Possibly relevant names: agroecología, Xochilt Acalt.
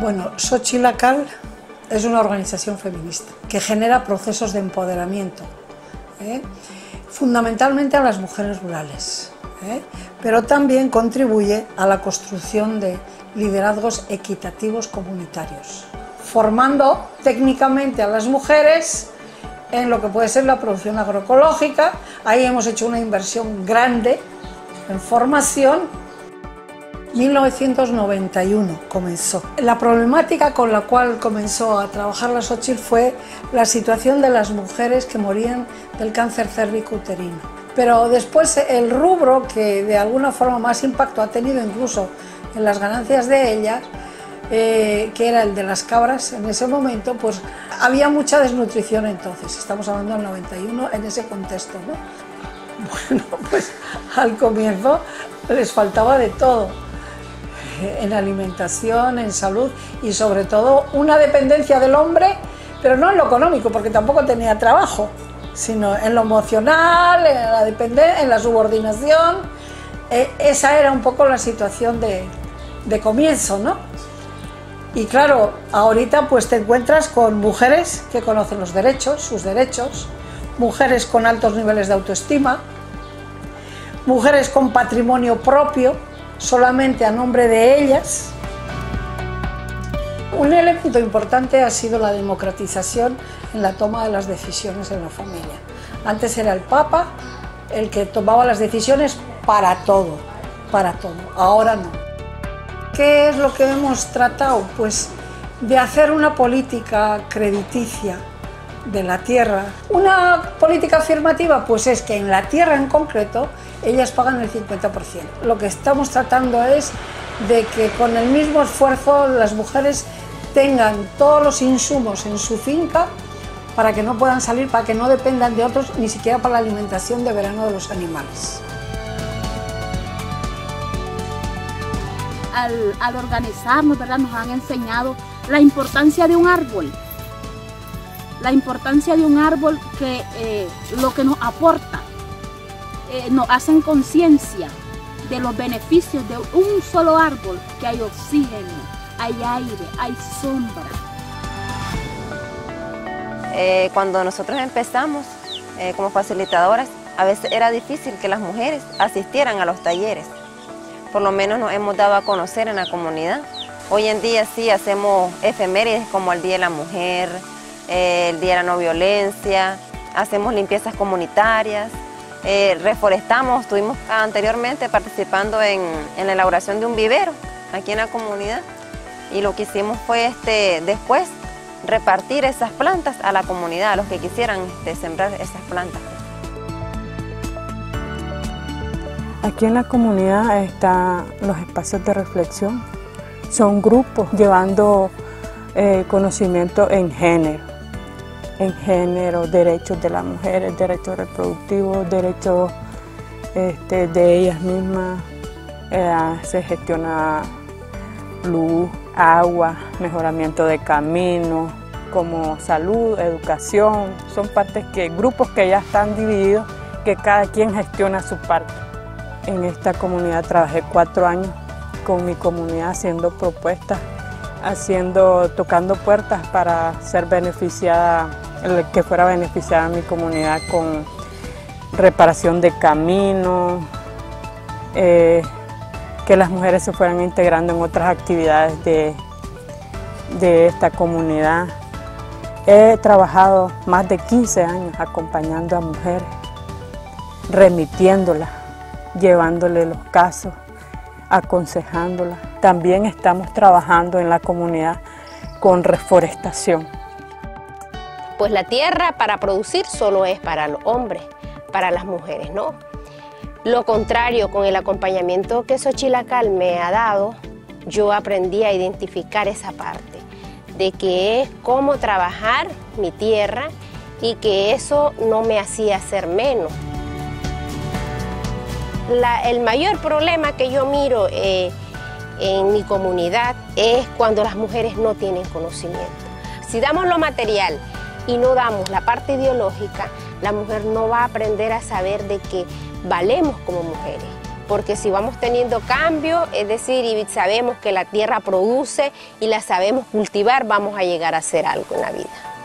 Bueno, Xochilt Acalt es una organización feminista que genera procesos de empoderamiento, fundamentalmente a las mujeres rurales, pero también contribuye a la construcción de liderazgos equitativos comunitarios, formando técnicamente a las mujeres en lo que puede ser la producción agroecológica. Ahí hemos hecho una inversión grande en formación. 1991 comenzó. La problemática con la cual comenzó a trabajar la Xochilt fue la situación de las mujeres que morían del cáncer cérvico-uterino. Pero después el rubro que de alguna forma más impacto ha tenido incluso en las ganancias de ellas, que era el de las cabras en ese momento, pues había mucha desnutrición entonces, estamos hablando del 91 en ese contexto, ¿no? Bueno, pues al comienzo les faltaba de todo. En alimentación, en salud y sobre todo una dependencia del hombre, pero no en lo económico, porque tampoco tenía trabajo, sino en lo emocional, en la dependencia, en la subordinación. Esa era un poco la situación de comienzo, ¿no? Y claro, ahorita pues te encuentras con mujeres que conocen los derechos, sus derechos, mujeres con altos niveles de autoestima, mujeres con patrimonio propio, solamente a nombre de ellas. Un elemento importante ha sido la democratización en la toma de las decisiones en la familia. Antes era el Papa el que tomaba las decisiones para todo, ahora no. ¿Qué es lo que hemos tratado? Pues de hacer una política crediticia de la tierra. Una política afirmativa pues es que en la tierra en concreto ellas pagan el 50%. Lo que estamos tratando es de que con el mismo esfuerzo las mujeres tengan todos los insumos en su finca para que no puedan salir, para que no dependan de otros, ni siquiera para la alimentación de verano de los animales. Al organizarnos, ¿verdad?, nos han enseñado la importancia de un árbol. La importancia de un árbol que lo que nos aporta, nos hacen conciencia de los beneficios de un solo árbol, que hay oxígeno, hay aire, hay sombra. Cuando nosotros empezamos como facilitadoras, a veces era difícil que las mujeres asistieran a los talleres. Por lo menos nos hemos dado a conocer en la comunidad. Hoy en día sí hacemos efemérides como el Día de la Mujer, el Día de la No Violencia, hacemos limpiezas comunitarias, reforestamos, estuvimos anteriormente participando en la elaboración de un vivero aquí en la comunidad, y lo que hicimos fue después repartir esas plantas a la comunidad, a los que quisieran sembrar esas plantas. Aquí en la comunidad están los espacios de reflexión, son grupos llevando conocimiento en género. Derechos de las mujeres, derechos reproductivos, derechos de ellas mismas. Se gestiona luz, agua, mejoramiento de caminos, como salud, educación. Son partes grupos que ya están divididos, que cada quien gestiona su parte. En esta comunidad trabajé 4 años con mi comunidad haciendo propuestas, tocando puertas para ser beneficiada, que fuera beneficiada mi comunidad con reparación de caminos, que las mujeres se fueran integrando en otras actividades de esta comunidad. He trabajado más de 15 años acompañando a mujeres, remitiéndolas, llevándole los casos, aconsejándolas. También estamos trabajando en la comunidad con reforestación. Pues la tierra para producir solo es para los hombres, para las mujeres no. Lo contrario, con el acompañamiento que Xochilt Acalt me ha dado, yo aprendí a identificar esa parte, de que es cómo trabajar mi tierra y que eso no me hacía ser menos. El mayor problema que yo miro en mi comunidad es cuando las mujeres no tienen conocimiento. Si damos lo material y no damos la parte ideológica, la mujer no va a aprender a saber de que valemos como mujeres, porque si vamos teniendo cambios, es decir, y sabemos que la tierra produce y la sabemos cultivar, vamos a llegar a hacer algo en la vida.